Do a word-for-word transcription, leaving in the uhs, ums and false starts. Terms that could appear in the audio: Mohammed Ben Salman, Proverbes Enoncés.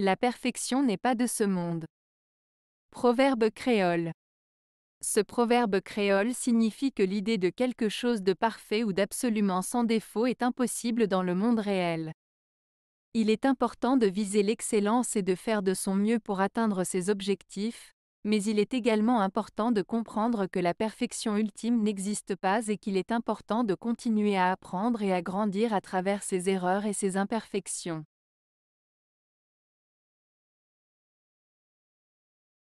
La perfection n'est pas de ce monde. Proverbe créole. Ce proverbe créole signifie que l'idée de quelque chose de parfait ou d'absolument sans défaut est impossible dans le monde réel. Il est important de viser l'excellence et de faire de son mieux pour atteindre ses objectifs, mais il est également important de comprendre que la perfection ultime n'existe pas et qu'il est important de continuer à apprendre et à grandir à travers ses erreurs et ses imperfections.